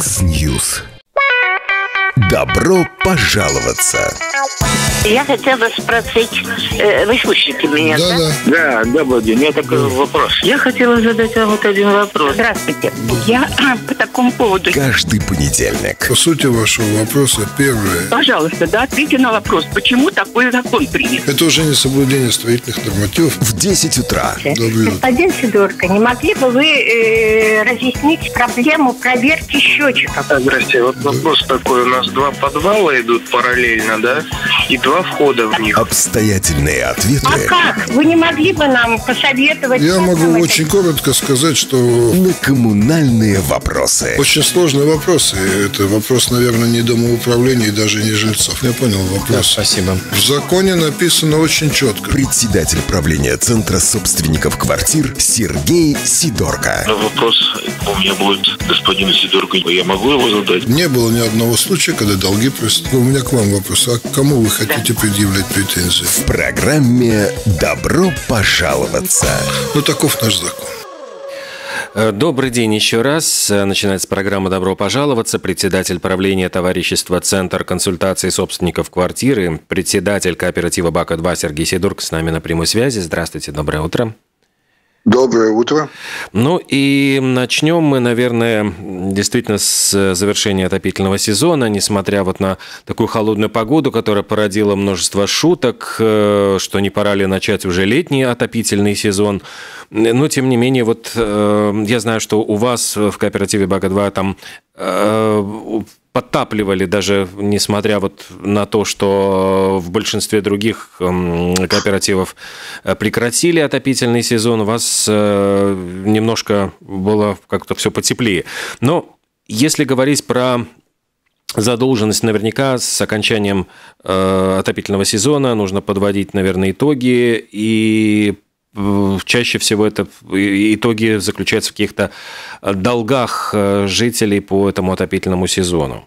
Mixnews. Добро пожаловаться. Я хотела спросить, вы слушаете меня, да? Да, добрый день, у меня такой вопрос. Я хотела задать вам вот один вопрос. Здравствуйте, я по такому поводу. Каждый понедельник. По сути вашего вопроса первое. Пожалуйста, да, ответьте на вопрос, почему такой закон принят? Это уже не соблюдение строительных нормативов. В 10 утра. Господин Сидорко, не могли бы вы разъяснить проблему проверки счетчиков? Здравствуйте, вот вопрос такой, у нас два подвала идут параллельно, да? И два входа в них. Обстоятельные ответы. А как? Вы не могли бы нам посоветовать? Я могу очень коротко сказать, что... На коммунальные вопросы. Очень сложные вопросы. Это вопрос, наверное, не домоуправления и даже не жильцов. Я понял вопрос. Да, спасибо. В законе написано очень четко. Председатель правления Центра собственников квартир Сергей Сидорко. Но вопрос у меня будет господин Сидорко. Я могу его задать? Не было ни одного случая, когда долги просят. У меня к вам вопрос. А кому вы хотите предъявлять претензии? В программе «Добро пожаловаться». Ну, таков наш закон. Добрый день еще раз. Начинается программа «Добро пожаловаться». Председатель правления Товарищества Центра консультации собственников квартиры, председатель кооператива БАК-2 Сергей Сидорко с нами на прямой связи. Здравствуйте, доброе утро. Доброе утро. Ну и начнем мы, наверное, действительно с завершения отопительного сезона, несмотря вот на такую холодную погоду, которая породила множество шуток, что не пора ли начать уже летний отопительный сезон. Но, тем не менее, вот я знаю, что у вас в кооперативе БАК-2 там... подтапливали, даже несмотря вот на то, что в большинстве других кооперативов прекратили отопительный сезон, у вас немножко было как-то все потеплее. Но если говорить про задолженность, наверняка с окончанием отопительного сезона нужно подводить, наверное, итоги, и чаще всего это итоги заключаются в каких-то долгах жителей по этому отопительному сезону.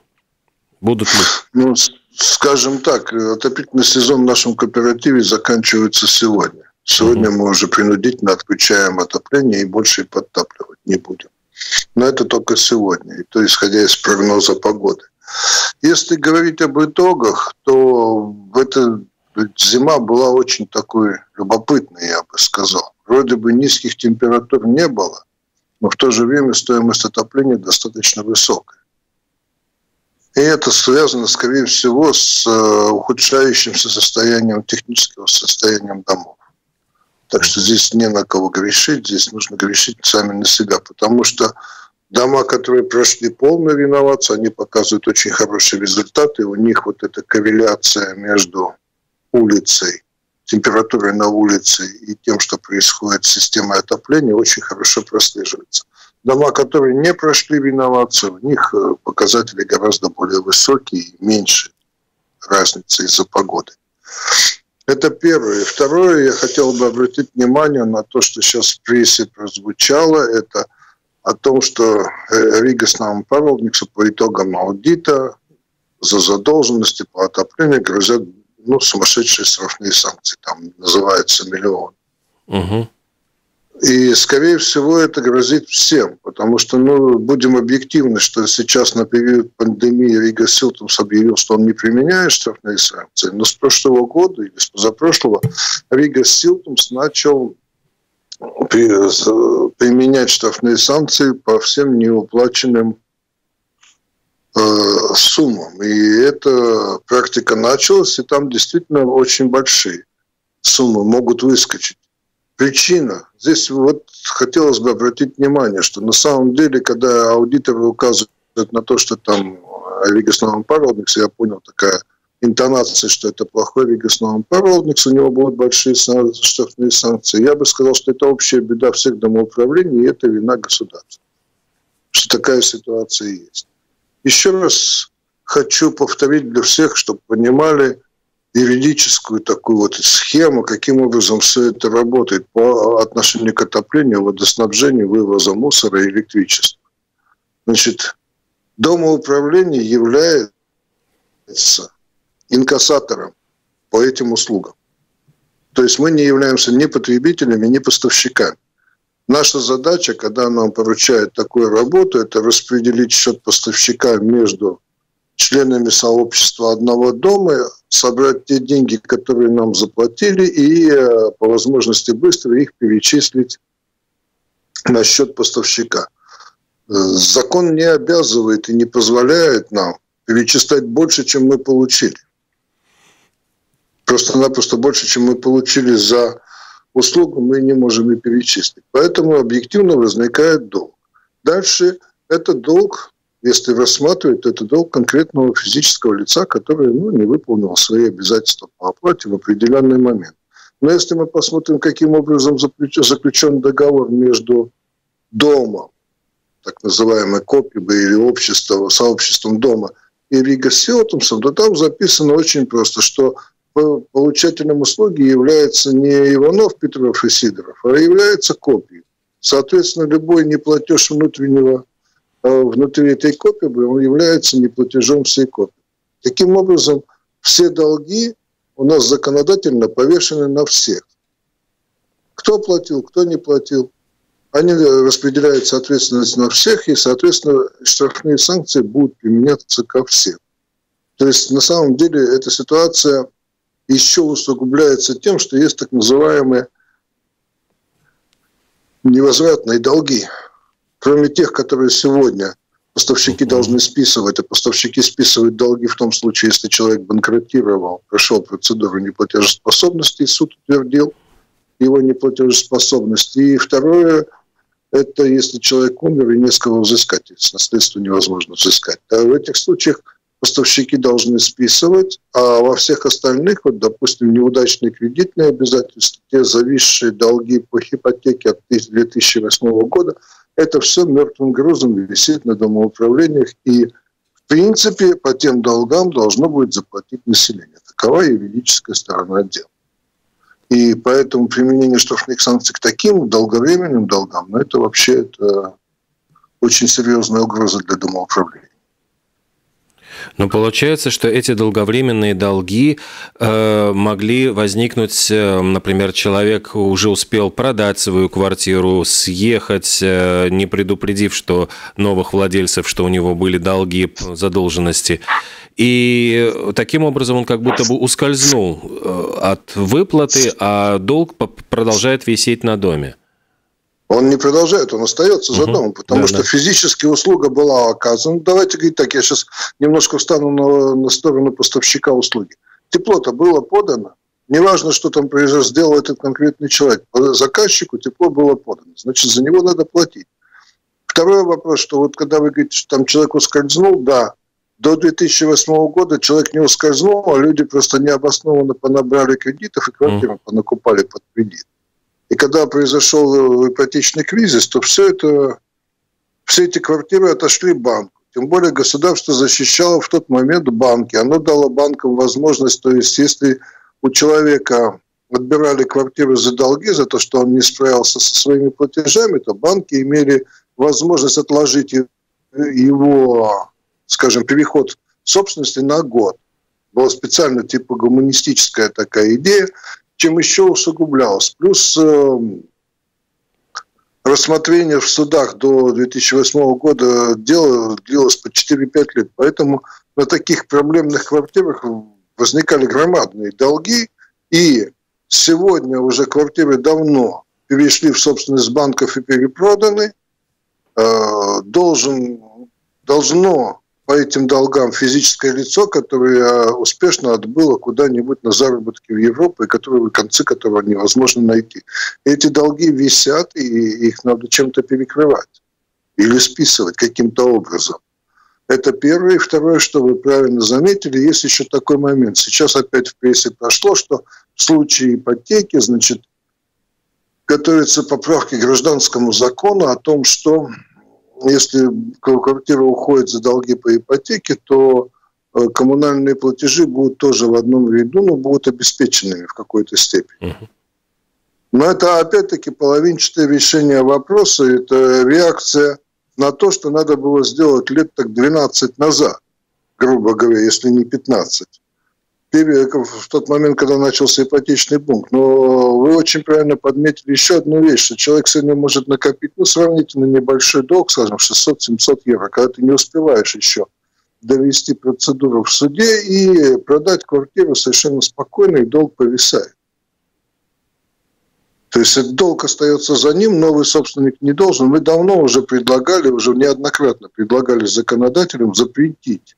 Будут ли? Ну, скажем так, отопительный сезон в нашем кооперативе заканчивается сегодня. Сегодня мы уже принудительно отключаем отопление и больше подтапливать не будем. Но это только сегодня, и то исходя из прогноза погоды. Если говорить об итогах, то это... Зима была очень такой любопытной, я бы сказал. Вроде бы низких температур не было, но в то же время стоимость отопления достаточно высокая. И это связано, скорее всего, с ухудшающимся состоянием, техническим состоянием домов. Так что здесь не на кого грешить, здесь нужно грешить сами на себя, потому что дома, которые прошли полную реновацию, они показывают очень хорошие результаты, у них вот эта корреляция между... улицей, температурой на улице и тем, что происходит с системой отопления, очень хорошо прослеживается. Дома, которые не прошли реновацию, у них показатели гораздо более высокие и меньше разницы из-за погоды. Это первое. Второе, я хотел бы обратить внимание на то, что сейчас в прессе прозвучало, это о том, что Рига Силтумсу по итогам аудита за задолженности по отоплению грозят сумасшедшие штрафные санкции, там называется миллион. И, скорее всего, это грозит всем, потому что, будем объективны, что сейчас на период пандемии Рига Силтумс объявил, что он не применяет штрафные санкции, но с прошлого года или с позапрошлого Рига Силтумс начал применять штрафные санкции по всем неуплаченным суммам. И эта практика началась, и там действительно очень большие суммы могут выскочить. Причина. Здесь вот хотелось бы обратить внимание, что на самом деле, когда аудиторы указывают на то, что там Рига Силтумс, я понял, такая интонация, что это плохой Рига Силтумс, у него будут большие штрафные санкции. Я бы сказал, что это общая беда всех домоуправлений, и это вина государства. Что такая ситуация есть. Еще раз хочу повторить для всех, чтобы понимали юридическую такую вот схему, каким образом все это работает по отношению к отоплению, водоснабжению, вывозу мусора и электричества. Значит, домоуправление является инкассатором по этим услугам. То есть мы не являемся ни потребителями, ни поставщиками. Наша задача, когда нам поручают такую работу, это распределить счет поставщика между членами сообщества одного дома, собрать те деньги, которые нам заплатили, и по возможности быстро их перечислить на счет поставщика. Закон не обязывает и не позволяет нам перечислять больше, чем мы получили. Просто-напросто больше, чем мы получили за услугу, мы не можем и перечислить. Поэтому объективно возникает долг. Дальше это долг, если рассматривать, это долг конкретного физического лица, который не выполнил свои обязательства по оплате в определенный момент. Но если мы посмотрим, каким образом заключен договор между домом, так называемой КОПИБ или сообществом дома, и Рига Силтумсом, то там записано очень просто, что получателем услуги является не Иванов, Петров и Сидоров, а является КОПИ. Соответственно, любой неплатеж внутри этой КОПИБ, он является неплатежом всей КОПИ. Таким образом, все долги у нас законодательно повешены на всех. Кто платил, кто не платил. Они распределяют ответственность на всех, и, соответственно, штрафные санкции будут применяться ко всем. То есть, на самом деле, эта ситуация еще усугубляется тем, что есть так называемые невозвратные долги. Кроме тех, которые сегодня поставщики должны списывать, а поставщики списывают долги в том случае, если человек банкротировал, прошел процедуру неплатежеспособности, и суд утвердил его неплатежеспособность. И второе, это если человек умер и не с кого взыскать, если наследство невозможно взыскать. А в этих случаях поставщики должны списывать, а во всех остальных, допустим, неудачные кредитные обязательства, те зависшие долги по ипотеке от 2008 года, это все мертвым грузом висит на домоуправлениях, и в принципе по тем долгам должно будет заплатить население. Такова юридическая сторона дела. И поэтому применение штрафных санкций к таким долговременным долгам, это вообще очень серьезная угроза для домоуправления. Но получается, что эти долговременные долги могли возникнуть, например, человек уже успел продать свою квартиру, съехать, не предупредив что новых владельцев, что у него были долги, задолженности. И таким образом он как будто бы ускользнул от выплаты, а долг продолжает висеть на доме. Он не продолжает, он остается за домом, потому что физически услуга была оказана. Давайте говорить так, я сейчас немножко встану на сторону поставщика услуги. Тепло-то было подано, неважно, что там сделал этот конкретный человек. Заказчику тепло было подано, значит, за него надо платить. Второй вопрос, что вот когда вы говорите, что там человек ускользнул, да, до 2008 года человек не ускользнул, а люди просто необоснованно понабрали кредитов и квартиры понакупали под кредит. И когда произошел ипотечный кризис, то все эти квартиры отошли банку. Тем более государство защищало в тот момент банки. Оно дало банкам возможность, то есть если у человека отбирали квартиру за долги, за то, что он не справился со своими платежами, то банки имели возможность отложить его, скажем, переход собственности на год. Была специально типа гуманистическая такая идея, чем еще усугублялось. Плюс рассмотрение в судах до 2008 года дела длилось по 4-5 лет. Поэтому на таких проблемных квартирах возникали громадные долги. И сегодня уже квартиры давно перешли в собственность банков и перепроданы. Должно по этим долгам физическое лицо, которое успешно отбыло куда-нибудь на заработки в Европу, и концы которого невозможно найти. Эти долги висят, и их надо чем-то перекрывать или списывать каким-то образом. Это первое. И второе, что вы правильно заметили, есть еще такой момент. Сейчас опять в прессе прошло, что в случае ипотеки, значит, готовятся поправки к гражданскому закону о том, что если квартира уходит за долги по ипотеке, то коммунальные платежи будут тоже в одном ряду, но будут обеспеченными в какой-то степени. Но это опять-таки половинчатое решение вопроса, это реакция на то, что надо было сделать лет так 12 назад, грубо говоря, если не 15. в тот момент, когда начался ипотечный бум. Но вы очень правильно подметили еще одну вещь, что человек сегодня может накопить, ну, сравнительно небольшой долг, скажем, 600-700 евро, когда ты не успеваешь еще довести процедуру в суде и продать квартиру совершенно спокойно, и долг повисает. То есть этот долг остается за ним, новый собственник не должен. Мы давно уже предлагали, уже неоднократно предлагали законодателям запретить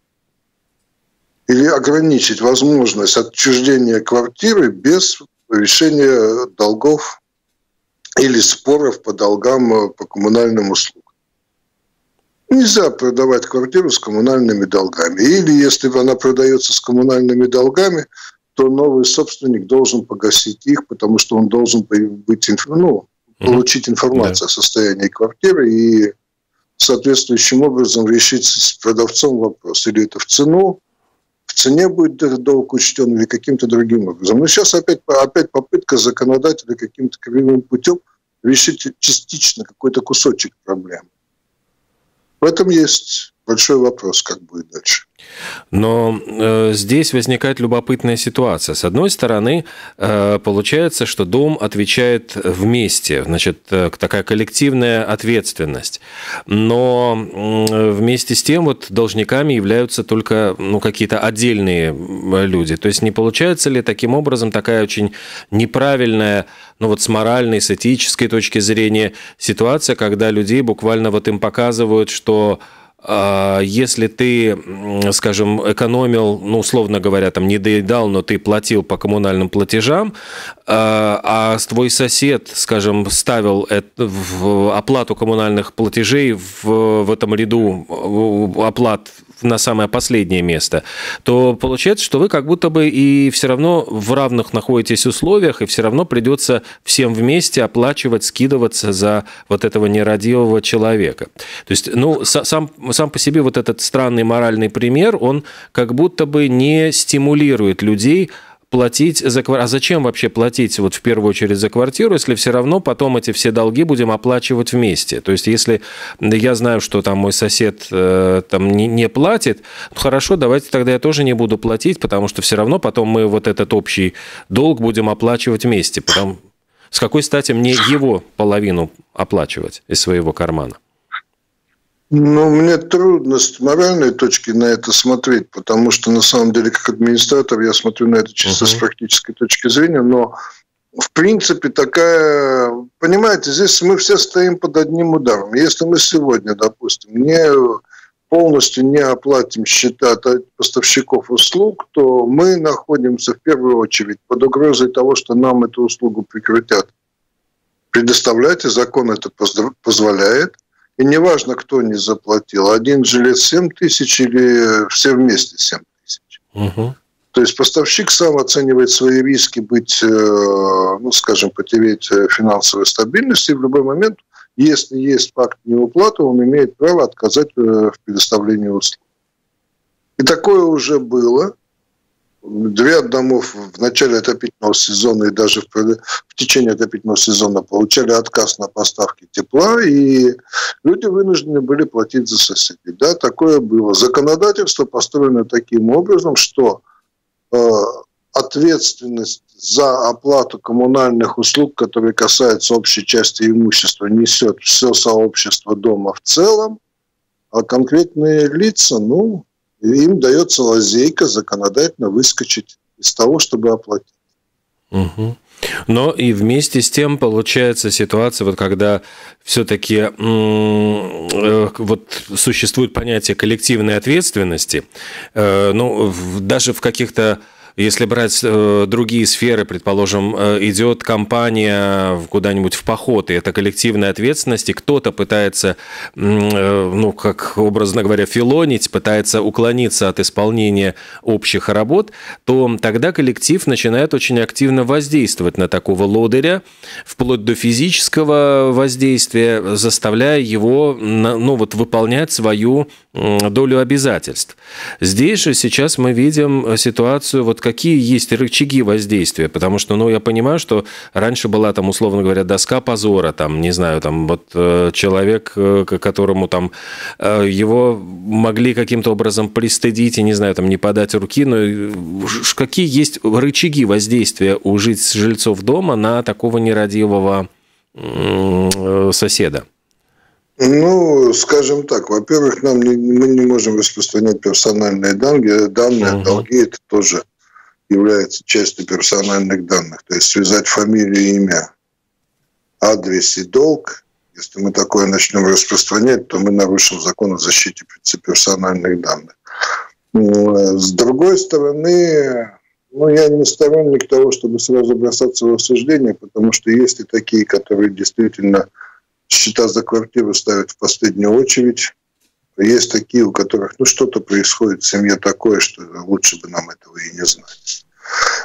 или ограничить возможность отчуждения квартиры без повышения долгов или споров по долгам по коммунальным услугам. Нельзя продавать квартиру с коммунальными долгами. Или если она продается с коммунальными долгами, то новый собственник должен погасить их, потому что он должен быть, получить информацию о состоянии квартиры и соответствующим образом решить с продавцом вопрос. Или это в цену, в цене будет этот долг учтен, или каким-то другим образом. Но сейчас опять попытка законодателя каким-то кривым путем решить частично какой-то кусочек проблемы. В этом есть большой вопрос, как будет дальше. Но здесь возникает любопытная ситуация. С одной стороны, получается, что дом отвечает вместе, значит, такая коллективная ответственность. Но вместе с тем вот должниками являются только какие-то отдельные люди. То есть не получается ли таким образом такая очень неправильная, с моральной, с этической точки зрения ситуация, когда людей буквально им показывают, что если ты, скажем, экономил, условно говоря, там не доедал, но ты платил по коммунальным платежам, а твой сосед, скажем, ставил в оплату коммунальных платежей в этом ряду оплат на самое последнее место, то получается, что вы как будто бы и все равно в равных находитесь условиях, и все равно придется всем вместе оплачивать, скидываться за этого нерадивого человека. То есть, сам по себе этот странный моральный пример, он как будто бы не стимулирует людей платить за квартиру. А зачем вообще платить в первую очередь за квартиру, если все равно потом эти все долги будем оплачивать вместе? То есть если я знаю, что там мой сосед не платит, хорошо, давайте тогда я тоже не буду платить, потому что все равно потом мы этот общий долг будем оплачивать вместе. Потому... С какой стати мне его половину оплачивать из своего кармана? Ну, мне трудно с моральной точки на это смотреть, потому что, на самом деле, как администратор, я смотрю на это чисто с практической точки зрения, но, в принципе, такая... Понимаете, здесь мы все стоим под одним ударом. Если мы сегодня, допустим, не полностью не оплатим счета от поставщиков услуг, то мы находимся, в первую очередь, под угрозой того, что нам эту услугу прекратят предоставлять, и закон это позволяет. И неважно, кто не заплатил, один жилец 7 тысяч или все вместе 7 тысяч. То есть поставщик сам оценивает свои риски быть, потерять финансовую стабильность, и в любой момент, если есть факт неуплаты, он имеет право отказать в предоставлении услуг. И такое уже было. Ряд домов в начале отопительного сезона и даже в течение отопительного сезона получали отказ на поставки тепла, и люди вынуждены были платить за соседей. Да, такое было. Законодательство построено таким образом, что ответственность за оплату коммунальных услуг, которые касаются общей части имущества, несет все сообщество дома в целом, а конкретные лица, им дается лазейка законодательно выскочить из того, чтобы оплатить. Но и вместе с тем получается ситуация, когда все-таки существует понятие коллективной ответственности, даже в каких-то... Если брать другие сферы, предположим, идет компания куда-нибудь в поход, и это коллективная ответственность, и кто-то пытается, образно говоря, филонить, пытается уклониться от исполнения общих работ, то тогда коллектив начинает очень активно воздействовать на такого лодыря, вплоть до физического воздействия, заставляя его выполнять свою долю обязательств. Здесь же сейчас мы видим ситуацию, какие есть рычаги воздействия? Потому что, ну, я понимаю, что раньше была там, условно говоря, доска позора, там, не знаю, там, вот человек, которому там его могли каким-то образом пристыдить и, не знаю, там, не подать руки, но какие есть рычаги воздействия у жильцов дома на такого нерадивого соседа? Ну, скажем так, во-первых, мы не можем распространять персональные данные, долги это тоже является частью персональных данных. То есть связать фамилию, имя, адрес и долг. Если мы такое начнем распространять, то мы нарушим закон о защите персональных данных. С другой стороны, ну, я не сторонник того, чтобы сразу бросаться в рассуждение, потому что есть и такие, которые действительно счета за квартиру ставят в последнюю очередь. Есть такие, у которых ну, что-то происходит в семье такое, что лучше бы нам этого и не знать.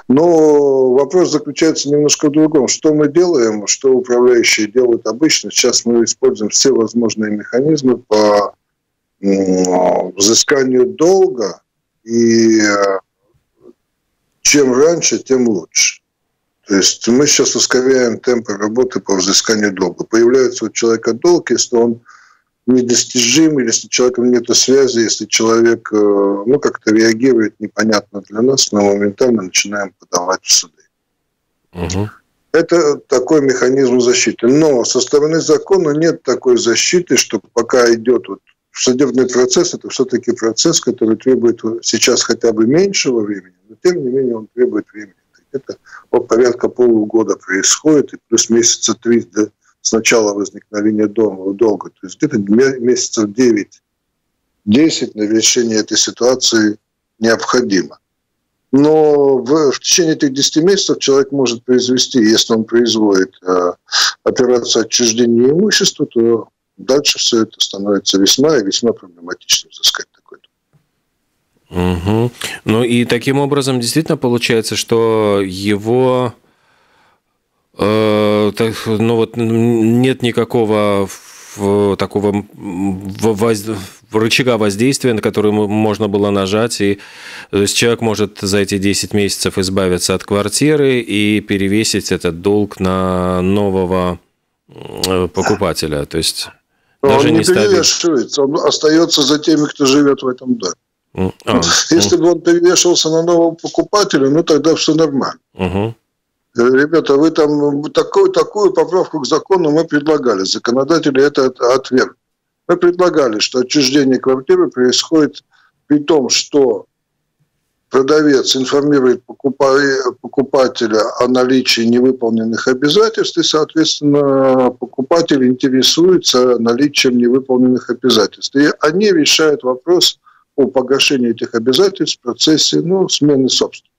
Но вопрос заключается немножко в другом. Что мы делаем, что управляющие делают обычно. Сейчас мы используем все возможные механизмы по взысканию долга. И чем раньше, тем лучше. То есть мы сейчас ускоряем темпы работы по взысканию долга. Появляется у человека долг, если он недостижим, если с человеком нет связи, если человек ну, как-то реагирует непонятно для нас, мы моментально начинаем подавать в суды. Угу. Это такой механизм защиты. Но со стороны закона нет такой защиты, что пока идет вот судебный процесс, это все-таки процесс, который требует сейчас хотя бы меньшего времени, но тем не менее он требует времени. Это порядка полугода происходит, и плюс месяца 3 с начала возникновения долга. То есть где-то месяцев 9-10 на решение этой ситуации необходимо. Но в течение этих 10 месяцев человек может произвести, если он производит операцию отчуждения имущества, то дальше все это становится весьма и весьма проблематичным взыскать. Угу. Ну и таким образом действительно получается, что его ну вот нет никакого такого рычага воздействия, на который можно было нажать, и то есть человек может за эти 10 месяцев избавиться от квартиры и перевесить этот долг на нового покупателя. То есть даже не перевешивается, он остается за теми, кто живет в этом доме. Если бы он перевешивался на нового покупателя, ну тогда все нормально. Ребята, вы там такую поправку к закону мы предлагали. Законодатели это отвергли. Мы предлагали, что отчуждение квартиры происходит при том, что продавец информирует покупателя о наличии невыполненных обязательств, и, соответственно, покупатель интересуется наличием невыполненных обязательств. И они решают вопрос о погашении этих обязательств в процессе ну, смены собственника.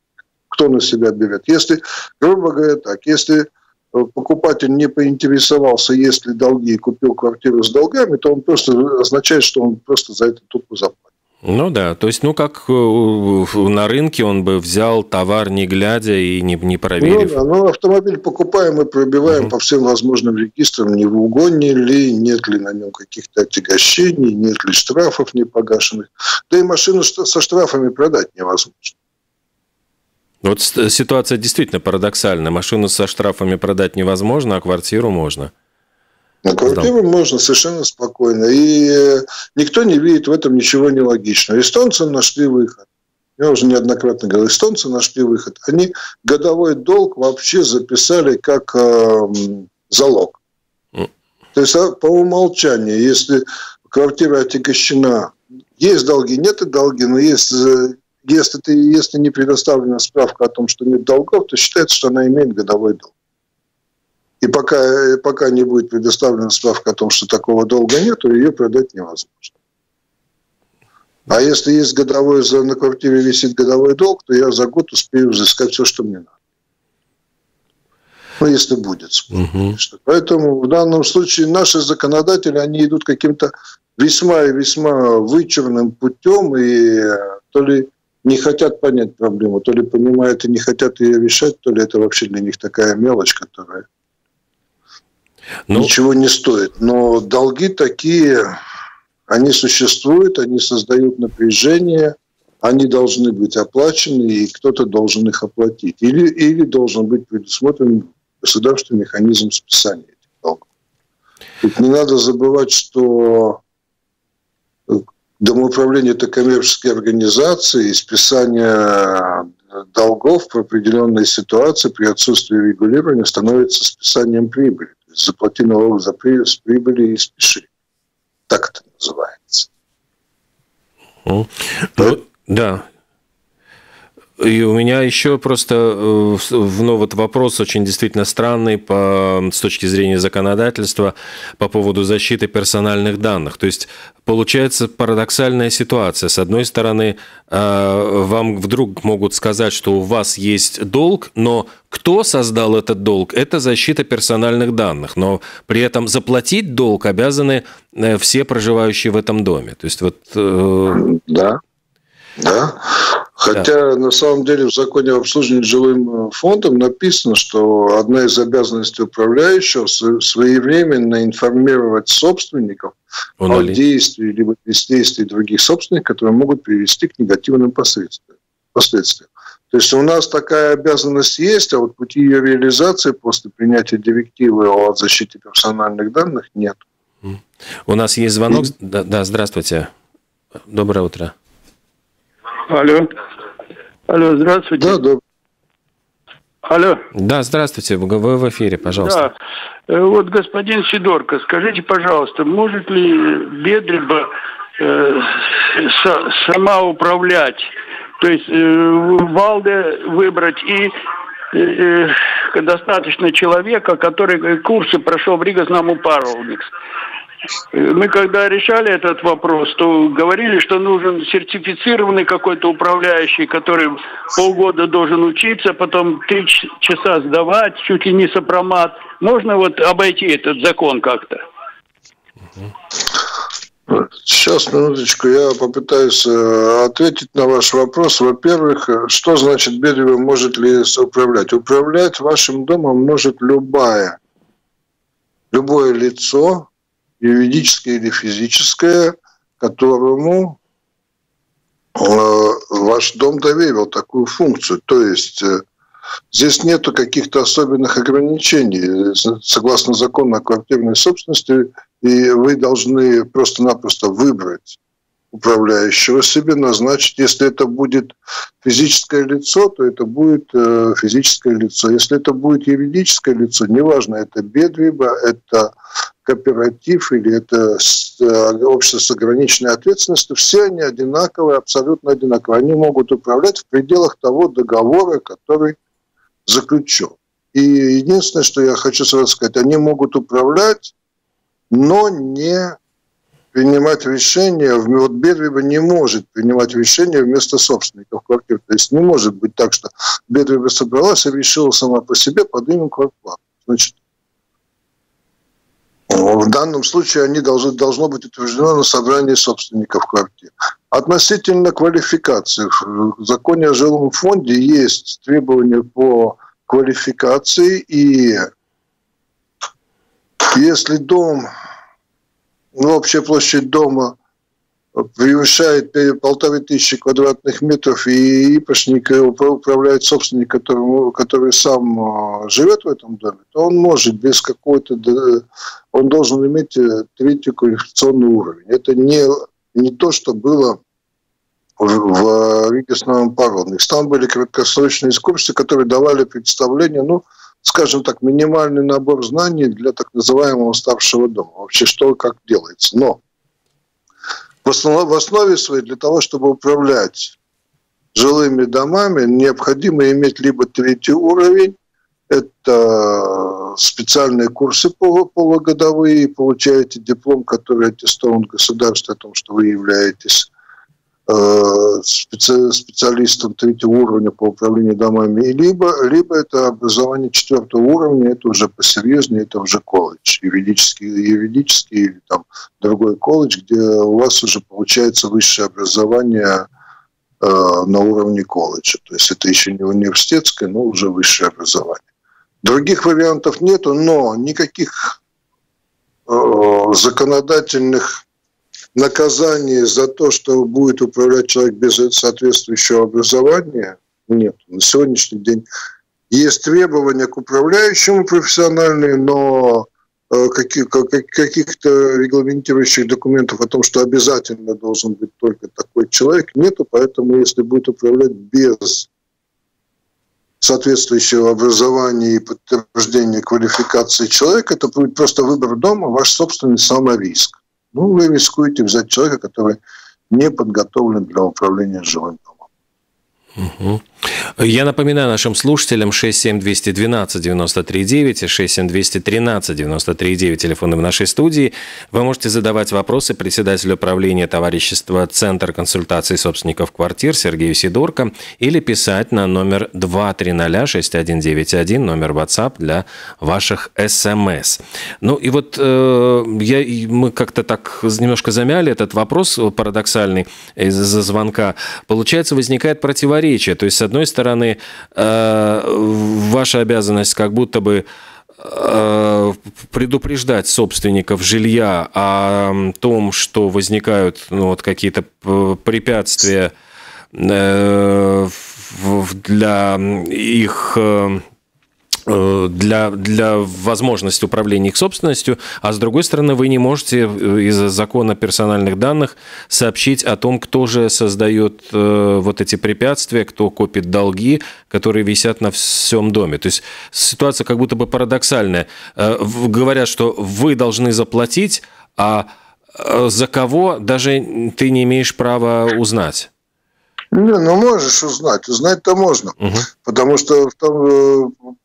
Кто на себя берет? Если, грубо говоря так, если покупатель не поинтересовался, есть ли долги, и купил квартиру с долгами, то он просто означает, что он просто за эту трубку заплатит. Ну да, то есть, ну как на рынке он бы взял товар не глядя и не проверив. Ну, да, ну автомобиль покупаем и пробиваем по всем возможным регистрам, не в угоне ли, нет ли на нем каких-то отягощений, нет ли штрафов непогашенных. Да и машину со штрафами продать невозможно. Вот ситуация действительно парадоксальная. Машину со штрафами продать невозможно, а квартиру можно. На квартиру можно совершенно спокойно. И никто не видит в этом ничего нелогичного. Эстонцы нашли выход. Я уже неоднократно говорил, эстонцы нашли выход. Они годовой долг вообще записали как залог. То есть по умолчанию, если квартира отягощена, есть долги, нет и долги, но если не предоставлена справка о том, что нет долгов, то считается, что она имеет годовой долг. И пока не будет предоставлена справка о том, что такого долга нет, то ее продать невозможно. А если есть годовой, на квартире висит годовой долг, то я за год успею взыскать все, что мне надо. Ну, если будет. Поэтому в данном случае наши законодатели, они идут каким-то весьма и весьма вычурным путем, и то ли не хотят понять проблему, то ли понимают и не хотят ее решать, то ли это вообще для них такая мелочь, которая... Ну, ничего не стоит. Но долги такие, они существуют, они создают напряжение, они должны быть оплачены, и кто-то должен их оплатить. Или должен быть предусмотрен государственный механизм списания этих долгов. Ведь не надо забывать, что домоуправление – это коммерческие организации, и списание долгов по определенной ситуации при отсутствии регулирования становится списанием прибыли. То есть заплати налог за прибыли и спеши. Так это называется. Да. И у меня еще просто вот вопрос очень действительно странный с точки зрения законодательства по поводу защиты персональных данных. То есть получается парадоксальная ситуация. С одной стороны, вам вдруг могут сказать, что у вас есть долг, но кто создал этот долг? Это защита персональных данных. Но при этом заплатить долг обязаны все проживающие в этом доме. То есть вот... Да. Хотя на самом деле в законе о обслуживании жилым фондом написано, что одна из обязанностей управляющего своевременно информировать собственников о действии либо бездействии других собственников, которые могут привести к негативным последствиям. То есть у нас такая обязанность есть, а вот пути ее реализации после принятия директивы о защите персональных данных нет. У нас есть звонок. Да, здравствуйте. Доброе утро. Алло, здравствуйте. Да. Алло. Да, здравствуйте, вы в эфире, пожалуйста. Да. Вот, господин Сидорко, скажите, пожалуйста, может ли Бедриба сама управлять, то есть Валде выбрать и достаточно человека, который курсы прошел в Рига Силтумс. Мы когда решали этот вопрос, то говорили, что нужен сертифицированный какой-то управляющий, который полгода должен учиться, потом 3 часа сдавать, чуть ли не сопромат. Можно вот обойти этот закон как-то? Сейчас, минуточку, я попытаюсь ответить на ваш вопрос. Во-первых, что значит Бедрева может ли управлять? Управлять вашим домом может любое лицо, юридическое или физическое, которому ваш дом доверил такую функцию. То есть здесь нету каких-то особенных ограничений. Согласно закону о квартирной собственности, и вы должны просто-напросто выбрать управляющего себе, назначить. Если это будет физическое лицо, то это будет физическое лицо. Если это будет юридическое лицо, неважно, это Бедриба, это кооператив или это общество с ограниченной ответственностью, все они одинаковые, абсолютно одинаковые. Они могут управлять в пределах того договора, который заключен. И единственное, что я хочу сразу сказать, они могут управлять, но не принимать решения, вот Бедриба не может принимать решения вместо собственников квартир. То есть не может быть так, что Бедриба собралась и решила сама по себе поднимем квартплату. Значит, в данном случае они должно быть утверждено на собрании собственников квартир. Относительно квалификации. В законе о жилом фонде есть требования по квалификации. И если дом, общая площадь дома превышает 1500 квадратных метров, и ипошник управляет собственник, который сам живет в этом доме, то он может без какой-то... Он должен иметь 3-й квалификационный уровень. Это не то, что было в Риге Силтумс. Там были краткосрочные экскурсии, которые давали представление, скажем так, минимальный набор знаний для так называемого старшего дома. Вообще, что как делается. Но в основе своей для того, чтобы управлять жилыми домами, необходимо иметь либо 3-й уровень, это специальные курсы полугодовые, получаете диплом, который аттестован государством о том, что вы являетесь специалистом 3-го уровня по управлению домами, либо это образование 4-го уровня, это уже посерьезнее, это уже колледж, юридический или там другой колледж, где у вас уже получается высшее образование на уровне колледжа. То есть это еще не университетское, но уже высшее образование. Других вариантов нету, но никаких законодательных наказание за то, что будет управлять человек без соответствующего образования, нет. На сегодняшний день есть требования к управляющему профессиональные, но каких-то регламентирующих документов о том, что обязательно должен быть только такой человек, нету, поэтому если будет управлять без соответствующего образования и подтверждения квалификации человека, это будет просто выбор дома, ваш собственный самориск. Ну, вы рискуете взять человека, который не подготовлен для управления жилым домом. Угу. Я напоминаю нашим слушателям 67212-93-9 и 67213-93-9 телефоны в нашей студии. Вы можете задавать вопросы председателю правления Товарищества Центра консультации собственников квартир Сергею Сидорко или писать на номер 2306191, номер WhatsApp для ваших СМС. Ну и вот мы как-то так немножко замяли этот вопрос парадоксальный из-за звонка. Получается, возникает противоречие, то есть с одной стороны, ваша обязанность как будто бы предупреждать собственников жилья о том, что возникают какие-то препятствия для возможности управления их собственностью, а с другой стороны, вы не можете из-за закона персональных данных сообщить о том, кто же создает вот эти препятствия, кто копит долги, которые висят на всем доме. То есть ситуация как будто бы парадоксальная. Говорят, что вы должны заплатить, а за кого даже ты не имеешь права узнать. Не, ну можешь узнать, узнать-то можно, потому что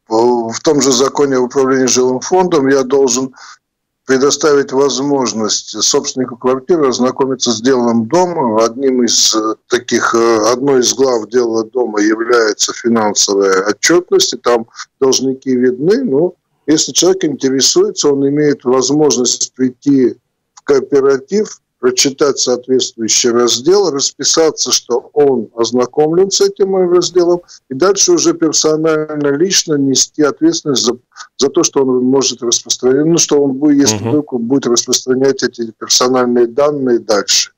в том же законе об управлении жилым фондом я должен предоставить возможность собственнику квартиры ознакомиться с делом дома. Одной из глав дела дома является финансовая отчетность, и там должники видны. Но если человек интересуется, он имеет возможность прийти в кооператив, прочитать соответствующий раздел, расписаться, что он ознакомлен с этим моим разделом, и дальше уже персонально, лично нести ответственность за то, что он может распространять, что он будет, если только будет распространять эти персональные данные дальше.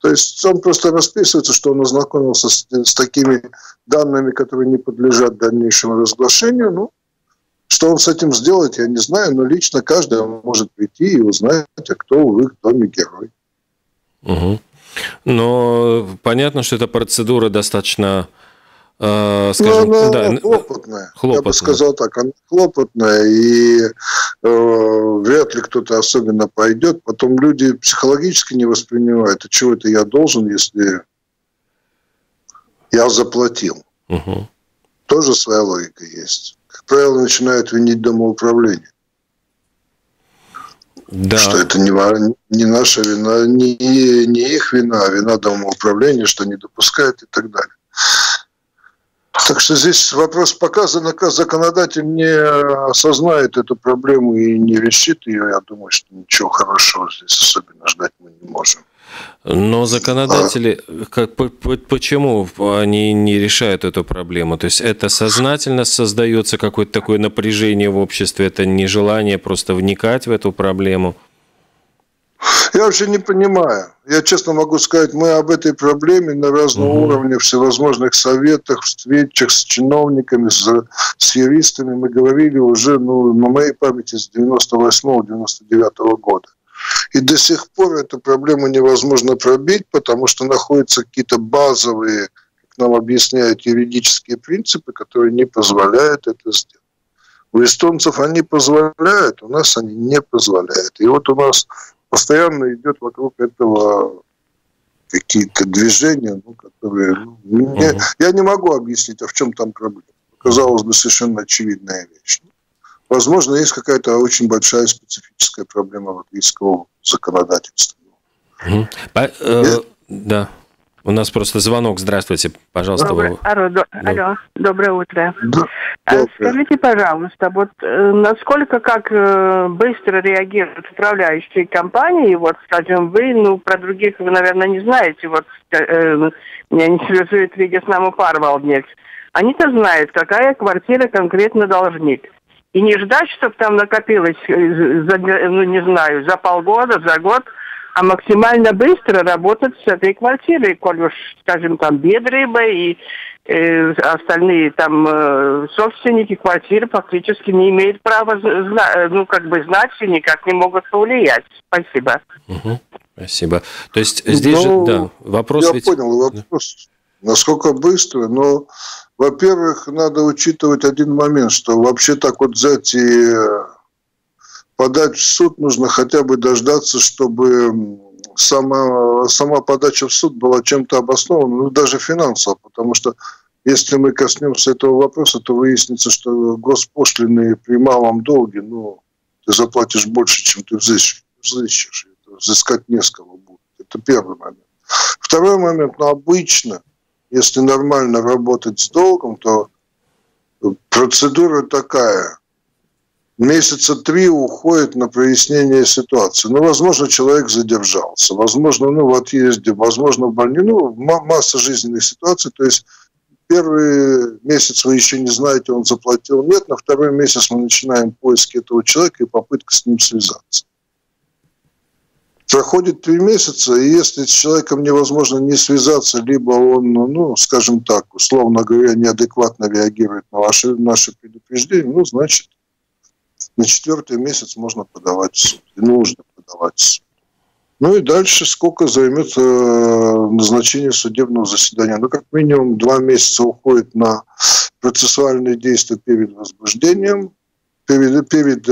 То есть он просто расписывается, что он ознакомился с такими данными, которые не подлежат дальнейшему разглашению. Ну, что он с этим сделает, я не знаю, но лично каждый может прийти и узнать, кто в их доме герой. Угу. Но понятно, что эта процедура достаточно, скажем, хлопотная. Я бы сказал так, она хлопотная, и вряд ли кто-то особенно пойдет. Потом люди психологически не воспринимают, а чего это я должен, если я заплатил. Угу. Тоже своя логика есть. Как правило, начинают винить домоуправление. Да. Что это не наша вина, не их вина, а вина домоуправления, что не допускает и так далее. Так что здесь вопрос показан, законодатель не осознает эту проблему и не решит ее. Я думаю, что ничего хорошего здесь особенно ждать мы не можем. Но законодатели, почему они не решают эту проблему? То есть это сознательно создается какое-то такое напряжение в обществе, это нежелание просто вникать в эту проблему? Я вообще не понимаю. Я честно могу сказать, мы об этой проблеме на разном уровне, всевозможных советах, встречах с чиновниками, с юристами, мы говорили уже, на моей памяти, с 98-99 года. И до сих пор эту проблему невозможно пробить, потому что находятся какие-то базовые, как нам объясняют, юридические принципы, которые не позволяют это сделать. У эстонцев они позволяют, у нас они не позволяют. И вот у нас постоянно идет вокруг этого какие-то движения, которые... Я не могу объяснить, в чем там проблема. Казалось бы, совершенно очевидная вещь. Возможно, есть какая-то очень большая специфическая проблема латвийского законодательства. Да. У нас просто звонок. Здравствуйте, пожалуйста. Алло, доброе утро. Скажите, пожалуйста, насколько быстро реагируют управляющие компании? Вот, скажем, вы, про других вы, наверное, не знаете. Меня не интересует Рига Силтумс. Они-то знают, какая квартира конкретно должник. И не ждать, чтобы там накопилось, за полгода, за год, а максимально быстро работать с этой квартирой, коль уж, скажем, там Бедрыба и остальные там собственники квартиры фактически не имеют права, ну, как бы знать и никак не могут повлиять. Спасибо. Угу. Спасибо. То есть здесь же, да, вопрос... Я ведь... понял вопрос, насколько быстро, но, во-первых, надо учитывать один момент, что вообще так вот взять и... подать в суд нужно хотя бы дождаться, чтобы сама подача в суд была чем-то обоснована, ну, даже финансово, потому что если мы коснемся этого вопроса, то выяснится, что госпошлины при малом долге, ну, ты заплатишь больше, чем ты взыщешь. Это взыскать не с кого будет. Это первый момент. Второй момент, ну, обычно, если нормально работать с долгом, то процедура такая. Месяца 3 уходит на прояснение ситуации. Ну, возможно, человек задержался, возможно, ну, в отъезде, возможно, в больнице. Ну, масса жизненных ситуаций. То есть первый месяц вы еще не знаете, он заплатил, нет. На второй месяц мы начинаем поиски этого человека и попытка с ним связаться. Проходит 3 месяца, и если с человеком невозможно не связаться, либо он, ну, скажем так, условно говоря, неадекватно реагирует на наши предупреждения, ну, значит, на 4-й месяц можно подавать в суд, и нужно подавать в суд. Ну и дальше сколько займет назначение судебного заседания? Ну, как минимум 2 месяца уходит на процессуальные действия перед возбуждением, перед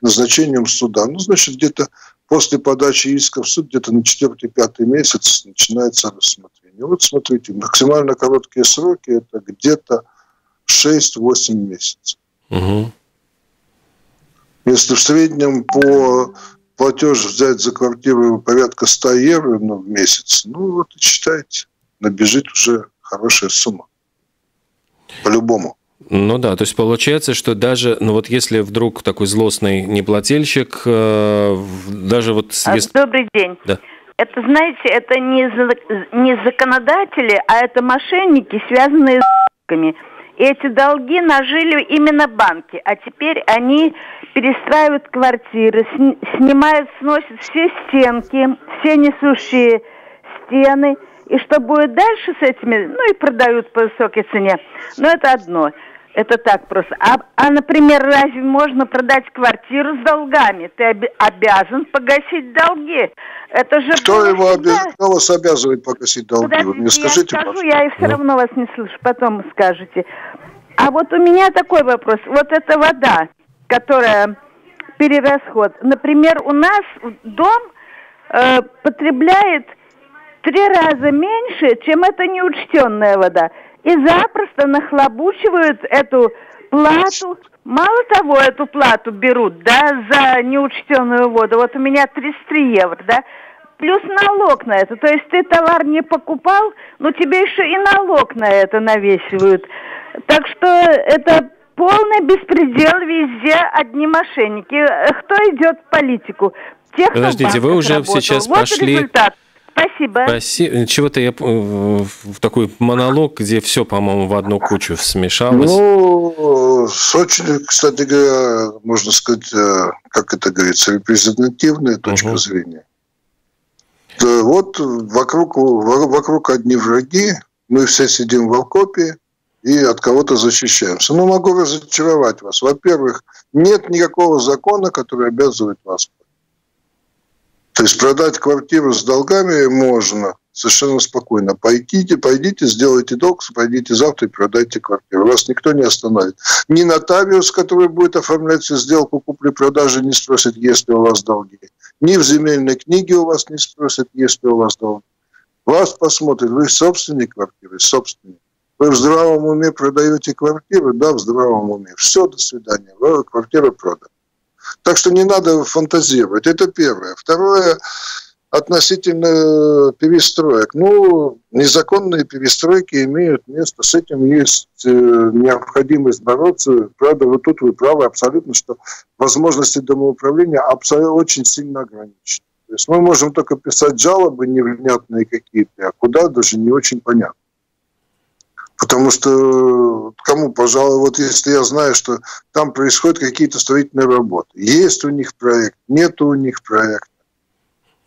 назначением суда. Ну, значит, где-то после подачи иска в суд, где-то на 4-5 месяц начинается рассмотрение. Вот смотрите, максимально короткие сроки – это где-то 6-8 месяцев. Угу. Если в среднем по платежу взять за квартиру порядка 100 евро в месяц, ну вот и считайте, набежит уже хорошая сумма. По-любому. Ну да, то есть получается, что даже, ну вот если вдруг такой злостный неплательщик, даже вот... Если... Добрый день. Да. Это, знаете, это не законодатели, а это мошенники, связанные с ***ками. Эти долги нажили именно банки, а теперь они перестраивают квартиры, снимают, сносят все стенки, все несущие стены. И что будет дальше с этими, ну и продают по высокой цене. Но это одно, это так просто. А например, разве можно продать квартиру с долгами? Ты обязан погасить долги. Это же кто его кто вас обязывает погасить долги? Подождите, вы мне скажите, я скажу, я и все равно вас не слышу, потом скажете. А вот у меня такой вопрос. Вот эта вода, которая перерасход. Например, у нас дом потребляет 3 раза меньше, чем эта неучтенная вода. И запросто нахлобучивают эту плату. Мало того, эту плату берут, да, за неучтенную воду. Вот у меня 33 евро, да. Плюс налог на это. То есть ты товар не покупал, но тебе еще и налог на это навешивают. Так что это полный беспредел, везде одни мошенники. Кто идет в политику? Те, кто подождите, в банках вы уже работал. Сейчас вот пошли... результат. Спасибо. Спасибо. Чего-то я в такой монолог, где все, по-моему, в одну кучу смешалось. Ну, очень, кстати говоря, можно сказать, как это говорится, репрезентативная точка зрения. Да, вот вокруг одни враги, мы все сидим в окопе и от кого-то защищаемся. Но могу разочаровать вас. Во-первых, нет никакого закона, который обязывает вас. То есть продать квартиру с долгами можно совершенно спокойно. Пойдите, сделайте долг, пойдите завтра и продайте квартиру. Вас никто не остановит. Ни нотариус, который будет оформлять сделку купли-продажи, не спросит, есть ли у вас долги. Ни в земельной книге у вас не спросят, есть ли у вас долги. Вас посмотрят, вы собственник квартиры, собственник. Вы в здравом уме продаете квартиру? Да, в здравом уме. Все, до свидания. Вы квартиру продали. Так что не надо фантазировать. Это первое. Второе, относительно перестроек. Ну, незаконные перестройки имеют место. С этим есть необходимость бороться. Правда, вот тут вы правы абсолютно, что возможности домоуправления очень сильно ограничены. То есть мы можем только писать жалобы невнятные какие-то, а куда даже не очень понятно. Потому что кому, пожалуй, вот если я знаю, что там происходят какие-то строительные работы, есть у них проект, нет у них проекта.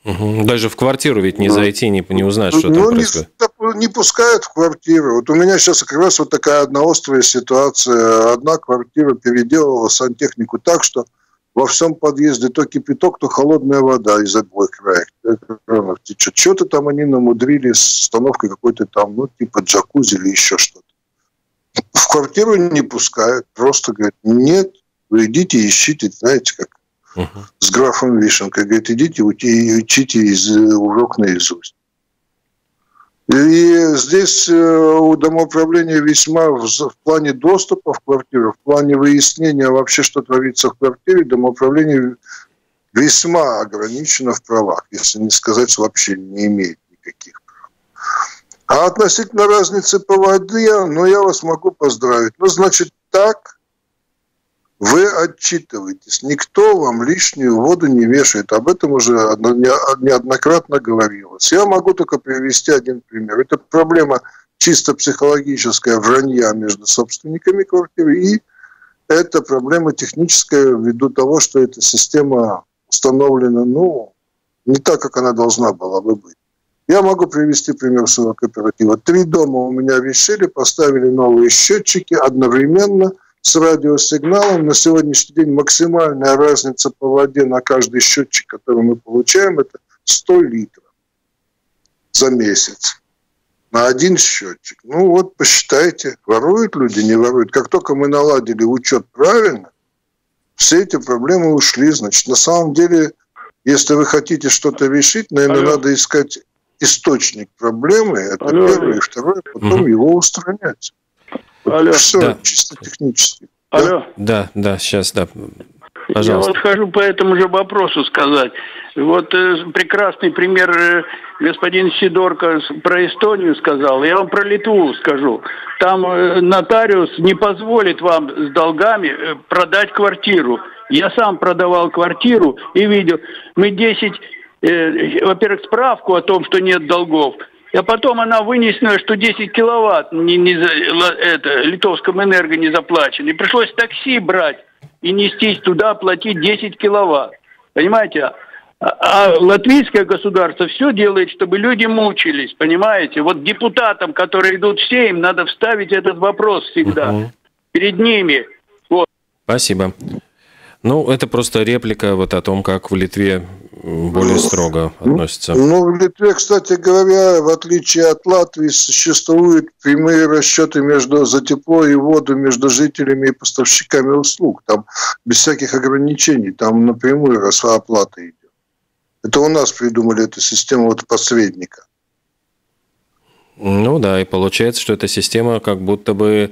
Угу. Даже в квартиру ведь не зайти, не узнать, что там происходит. Не пускают в квартиру. Вот у меня сейчас как раз вот такая одноострая ситуация. Одна квартира переделала сантехнику так, что во всем подъезде то кипяток, то холодная вода из обоих краев течет. Что-то там они намудрили с установкой какой-то там, ну, типа джакузи или еще что-то. В квартиру не пускают. Просто говорят, нет, вы идите ищите, знаете, как с графом Вишенкой. Говорит, идите, учите урок наизусть. И здесь у домоуправления весьма в плане доступа в квартиру, в плане выяснения вообще, что творится в квартире, домоуправление весьма ограничено в правах, если не сказать, вообще не имеет никаких прав. А относительно разницы по воде, ну, я вас могу поздравить. Ну, значит, так вы отчитываетесь. Никто вам лишнюю воду не вешает. Об этом уже неоднократно говорилось. Я могу только привести один пример. Это проблема чисто психологическая, вранья между собственниками квартиры. И это проблема техническая ввиду того, что эта система установлена, ну, не так, как она должна была бы быть. Я могу привести пример своего кооператива. 3 дома у меня висели, поставили новые счетчики одновременно с радиосигналом. На сегодняшний день максимальная разница по воде на каждый счетчик, который мы получаем, это 100 литров за месяц на один счетчик. Ну вот, посчитайте, воруют люди, не воруют. Как только мы наладили учет правильно, все эти проблемы ушли. Значит, на самом деле, если вы хотите что-то решить, наверное, надо искать источник проблемы. Это первое, и второе, потом его устранять. Алло. Все, да. Чисто технически. Алло. Да, да, сейчас, да. Пожалуйста. Я вот хочу по этому же вопросу сказать. Вот прекрасный пример господин Сидорко про Эстонию сказал. Я вам про Литву скажу. Там нотариус не позволит вам с долгами продать квартиру. Я сам продавал квартиру и видел. Мы 10, во-первых, справку о том, что нет долгов. А потом она вынесла, что 10 киловатт литовскому энерго не заплачено. И пришлось такси брать и нестись туда, платить 10 киловатт. Понимаете? А латвийское государство все делает, чтобы люди мучились. Понимаете? Вот депутатам, которые идут все, им надо вставить этот вопрос всегда перед ними. Вот. Спасибо. Ну, это просто реплика вот о том, как в Литве более строго относятся. Ну, в Литве, кстати говоря, в отличие от Латвии, существуют прямые расчеты за тепло и воду между жителями и поставщиками услуг. Там без всяких ограничений, там напрямую оплата идет. Это у нас придумали эту систему вот посредника. Ну да, и получается, что эта система как будто бы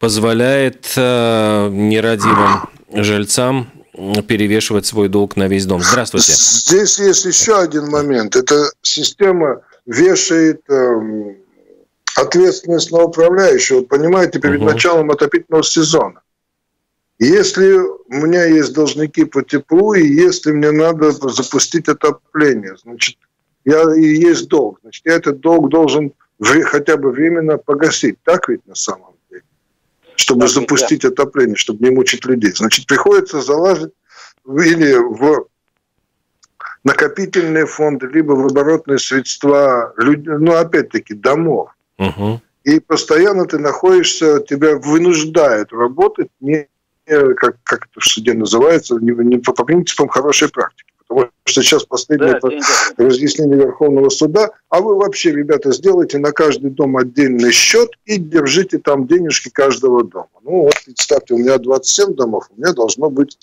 позволяет нерадивым жильцам перевешивать свой долг на весь дом. Здравствуйте. Здесь есть еще один момент. Эта система вешает ответственность на управляющего, понимаете, перед началом отопительного сезона. Если у меня есть должники по теплу, и если мне надо запустить отопление, значит, есть долг. Значит, я этот долг должен хотя бы временно погасить. Так ведь на самом деле? Чтобы запустить отопление, чтобы не мучить людей. Значит, приходится залазить или в накопительные фонды, либо в оборотные средства, опять-таки, домов. И постоянно ты находишься, тебя вынуждают работать, как это в суде называется, не по принципам хорошей практики. Потому что сейчас последнее разъяснение Верховного суда. А вы вообще, ребята, сделайте на каждый дом отдельный счет и держите там денежки каждого дома. Ну вот представьте, у меня 27 домов, у меня должно быть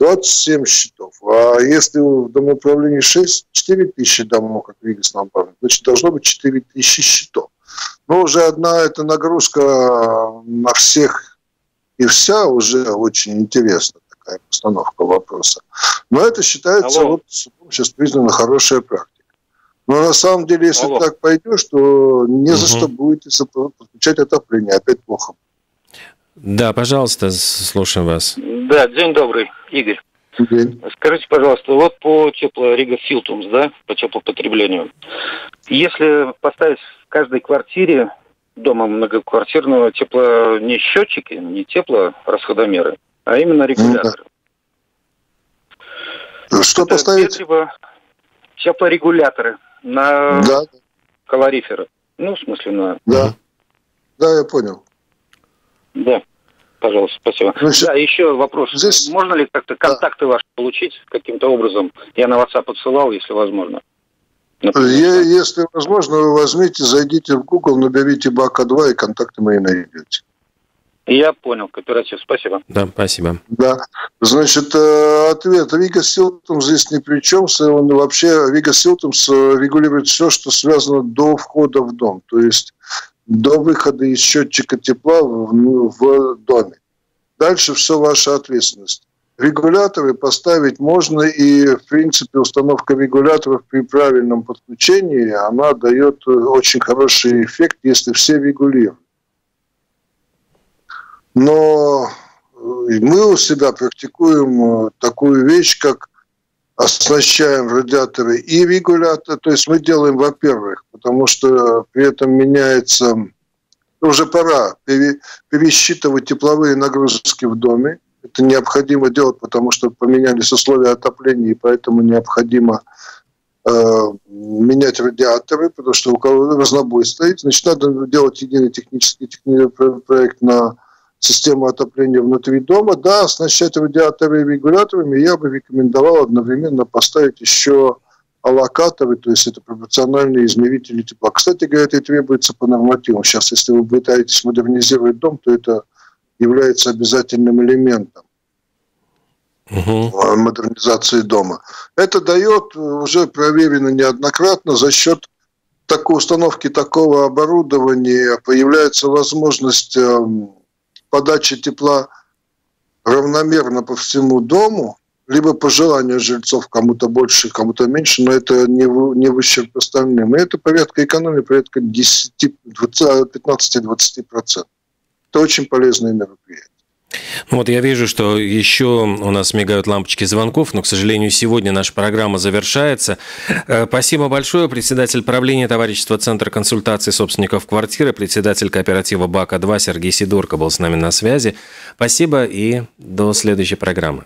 27 счетов. А если в домоуправлении 4 тысячи домов, как видите, нам память, значит, должно быть 4 тысячи счетов. Но уже одна эта нагрузка на всех и вся уже очень интересна. Постановка вопроса. Но это считается сейчас признана хорошая практика. Но на самом деле, если так пойдешь, то не за что будете подключать отопление. Опять плохо. Да, пожалуйста, слушаем вас. Да, день добрый, Игорь. День. Скажите, пожалуйста, вот по тепло Рига Силтумс, да, по теплопотреблению. Если поставить в каждой квартире дома многоквартирного тепло не счетчики, не теплорасходомеры, а именно регулятор. Что поставить? Если бы теплорегуляторы на калориферы. Ну, в смысле, на... Да. Да, я понял. Да. Пожалуйста, спасибо. Ну, да, еще вопрос. Здесь... Можно ли как-то контакты ваши получить каким-то образом? Я на WhatsApp отсылал, если возможно. Если возможно, вы возьмите, зайдите в Google, наберите БАК-2 и контакты мои найдете. Я понял, кооператив, спасибо. Да, спасибо. Да. Значит, ответ. Рига Силтумс здесь ни при чем. Он вообще, Рига Силтумс регулирует все, что связано до входа в дом. То есть до выхода из счетчика тепла в доме. Дальше все ваша ответственность. Регуляторы поставить можно, и, в принципе, установка регуляторов при правильном подключении, она дает очень хороший эффект, если все регулируют. Но мы у себя практикуем такую вещь, как оснащаем радиаторы и регуляторы. То есть мы делаем, во-первых, потому что при этом меняется... Уже пора пересчитывать тепловые нагрузки в доме. Это необходимо делать, потому что поменялись условия отопления, и поэтому необходимо менять радиаторы, потому что у кого-то разнобой стоит. Значит, надо делать единый технический проект на систему отопления внутри дома. Да, оснащать радиаторы и регуляторами. Я бы рекомендовал одновременно поставить еще аллокаторы, то есть это пропорциональные измерители тепла. Кстати говоря, это и требуется по нормативам. Сейчас, если вы пытаетесь модернизировать дом, то это... является обязательным элементом модернизации дома. Это дает, уже проверено неоднократно, за счет такой установки такого оборудования появляется возможность подачи тепла равномерно по всему дому, либо по желанию жильцов, кому-то больше, кому-то меньше, но это не в ущерб остальным. И это порядка экономии, порядка 15-20%. Это очень полезное мероприятие. Ну вот я вижу, что еще у нас мигают лампочки звонков, но, к сожалению, сегодня наша программа завершается. Спасибо большое. Председатель правления Товарищества Центра консультации собственников квартиры, председатель кооператива БАК-2 Сергей Сидорко был с нами на связи. Спасибо и до следующей программы.